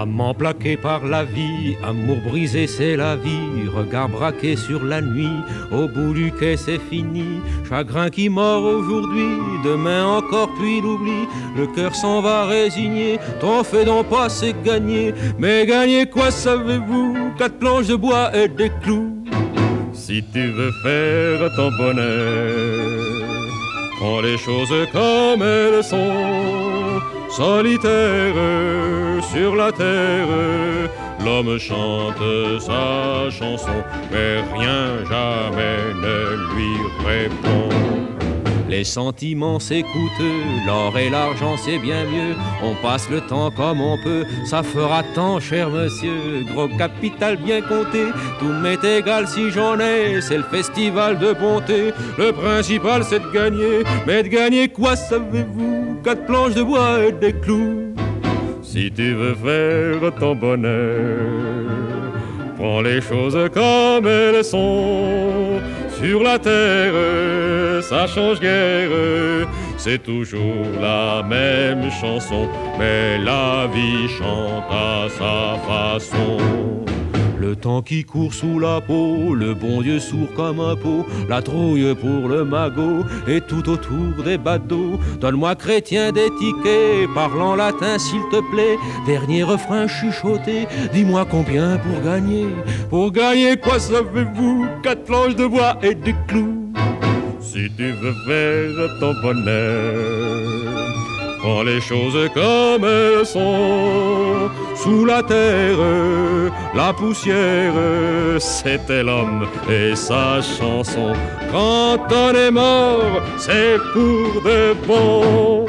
Amant plaqué par la vie, amour brisé c'est la vie, regard braqué sur la nuit, au bout du quai c'est fini, chagrin qui mord aujourd'hui, demain encore puis l'oubli, le cœur s'en va résigné, tant fait d'en passer gagner, mais gagner quoi savez-vous, 4 planches de bois et des clous. Si tu veux faire ton bonheur, prends les choses comme elles sont, solitaire sur la terre, l'homme chante sa chanson, mais rien jamais ne lui répond. Les sentiments c'est coûteux, l'or et l'argent c'est bien mieux, on passe le temps comme on peut, ça fera tant cher monsieur, gros capital bien compté, tout m'est égal si j'en ai, c'est le festival de bonté, le principal c'est de gagner, mais de gagner quoi savez-vous, 4 planches de bois et des clous. Si tu veux faire ton bonheur, prends les choses comme elles sont, sur la terre, ça change guère, c'est toujours la même chanson, mais la vie chante à sa façon. Le temps qui court sous la peau, le bon Dieu sourd comme un pot, la trouille pour le magot, et tout autour des badauds. Donne-moi chrétien des tickets, parle en latin s'il te plaît, dernier refrain chuchoté, dis-moi combien pour gagner. Pour gagner quoi savez-vous, 4 planches de bois et des clous. Si tu veux faire ton bonheur, prends les choses comme elles sont, sous la terre, la poussière, c'était l'homme et sa chanson. Quand on est mort, c'est pour de bon.